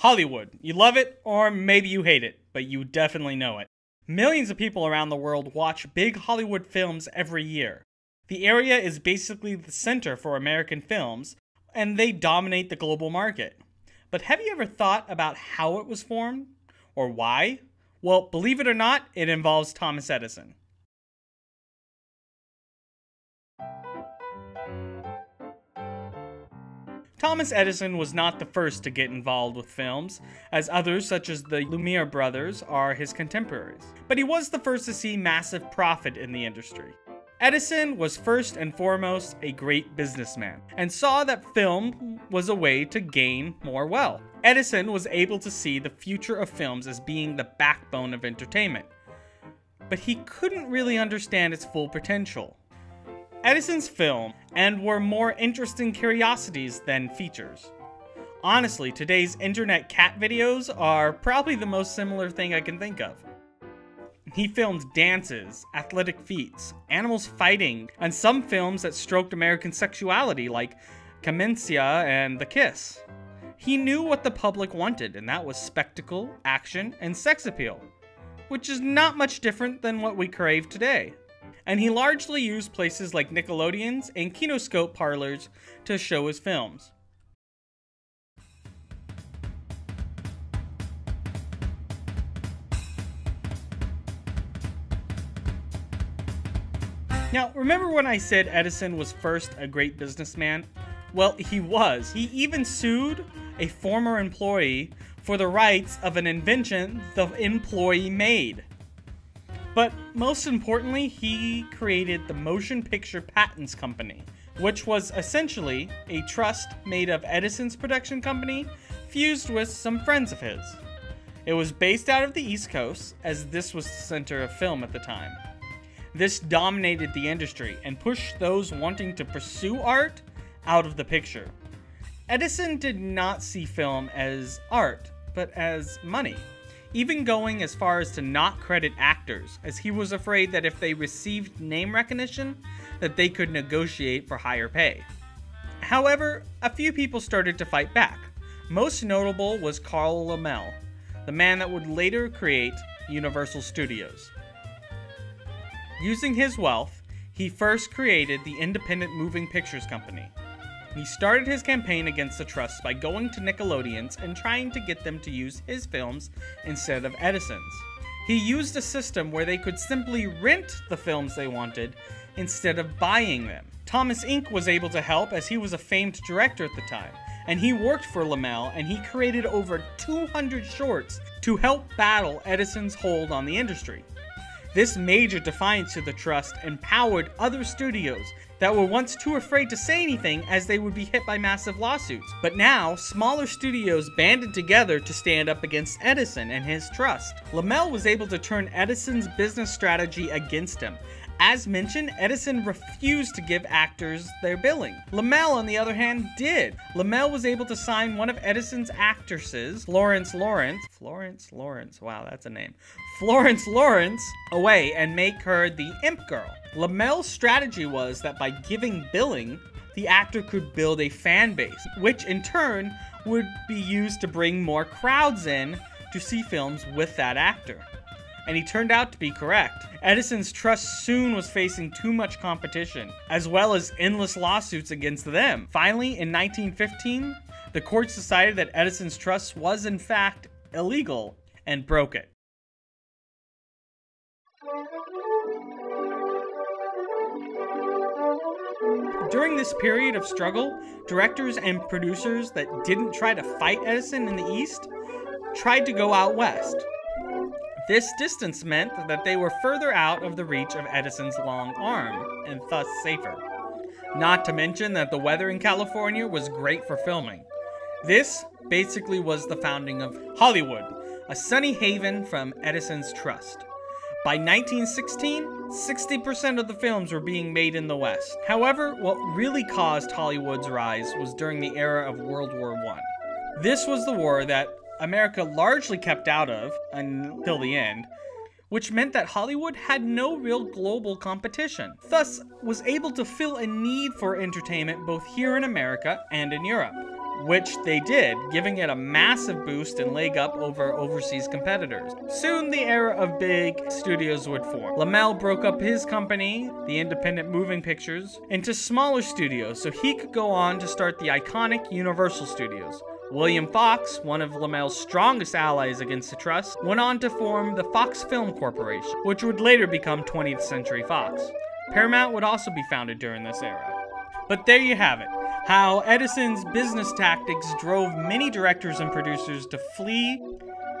Hollywood. You love it, or maybe you hate it, but you definitely know it. Millions of people around the world watch big Hollywood films every year. The area is basically the center for American films, and they dominate the global market. But have you ever thought about how it was formed? Or why? Well, believe it or not, it involves Thomas Edison. Thomas Edison was not the first to get involved with films, as others such as the Lumiere brothers are his contemporaries, but he was the first to see massive profit in the industry. Edison was first and foremost a great businessman, and saw that film was a way to gain more wealth. Edison was able to see the future of films as being the backbone of entertainment, but he couldn't really understand its full potential. Edison's films were more interesting curiosities than features. Honestly, today's internet cat videos are probably the most similar thing I can think of. He filmed dances, athletic feats, animals fighting, and some films that stroked American sexuality like Clemencia and The Kiss. He knew what the public wanted, and that was spectacle, action, and sex appeal, which is not much different than what we crave today. And he largely used places like Nickelodeons and Kinoscope parlors to show his films. Now, remember when I said Edison was first a great businessman? Well, he was. He even sued a former employee for the rights of an invention the employee made. But most importantly, he created the Motion Picture Patents Company, which was essentially a trust made of Edison's production company fused with some friends of his. It was based out of the East Coast, as this was the center of film at the time. This dominated the industry and pushed those wanting to pursue art out of the picture. Edison did not see film as art, but as money. Even going as far as to not credit actors, as he was afraid that if they received name recognition, that they could negotiate for higher pay. However, a few people started to fight back. Most notable was Carl Laemmle, the man that would later create Universal Studios. Using his wealth, he first created the Independent Moving Pictures Company. He started his campaign against the trusts by going to Nickelodeons and trying to get them to use his films instead of Edison's. He used a system where they could simply rent the films they wanted instead of buying them. Thomas Ince was able to help, as he was a famed director at the time, and he worked for Laemmle, and he created over 200 shorts to help battle Edison's hold on the industry. This major defiance to the trust empowered other studios that were once too afraid to say anything, as they would be hit by massive lawsuits. But now, smaller studios banded together to stand up against Edison and his trust. Laemmle was able to turn Edison's business strategy against him. As mentioned, Edison refused to give actors their billing. Laemmle, on the other hand, did. Laemmle was able to sign one of Edison's actresses, Florence Lawrence, wow, that's a name, Florence Lawrence, away and make her the Imp Girl. Lamelle's strategy was that by giving billing, the actor could build a fan base, which in turn would be used to bring more crowds in to see films with that actor. And he turned out to be correct. Edison's trust soon was facing too much competition, as well as endless lawsuits against them. Finally, in 1915, the courts decided that Edison's trust was in fact illegal and broke it. During this period of struggle, directors and producers that didn't try to fight Edison in the East tried to go out west. This distance meant that they were further out of the reach of Edison's long arm, and thus safer. Not to mention that the weather in California was great for filming. This basically was the founding of Hollywood, a sunny haven from Edison's trust. By 1916, 60% of the films were being made in the West. However, what really caused Hollywood's rise was during the era of World War I. This was the war that America largely kept out of until the end, which meant that Hollywood had no real global competition, thus was able to fill a need for entertainment both here in America and in Europe. which they did, giving it a massive boost and leg up over overseas competitors. Soon the era of big studios would form. Laemmle broke up his company, the Independent Moving Pictures, into smaller studios so he could go on to start the iconic Universal Studios. William Fox, one of Laemmle's strongest allies against the Trust, went on to form the Fox Film Corporation, which would later become 20th Century Fox. Paramount would also be founded during this era. But there you have it, how Edison's business tactics drove many directors and producers to flee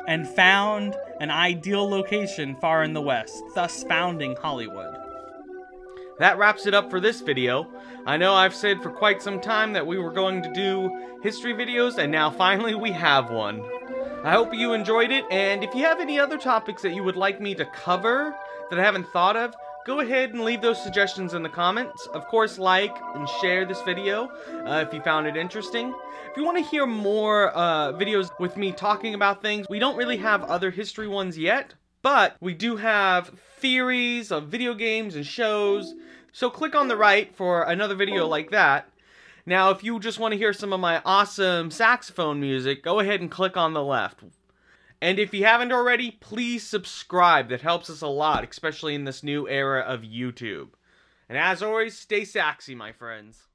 and found an ideal location far in the West, thus founding Hollywood. That wraps it up for this video. I know I've said for quite some time that we were going to do history videos, and now finally we have one. I hope you enjoyed it, and if you have any other topics that you would like me to cover that I haven't thought of, go ahead and leave those suggestions in the comments. Of course, like and share this video if you found it interesting. If you want to hear more videos with me talking about things, we don't really have other history ones yet, but we do have theories of video games and shows. So click on the right for another video like that. Now, if you just want to hear some of my awesome saxophone music, go ahead and click on the left. And if you haven't already, please subscribe. That helps us a lot, especially in this new era of YouTube. And as always, stay saxy, my friends.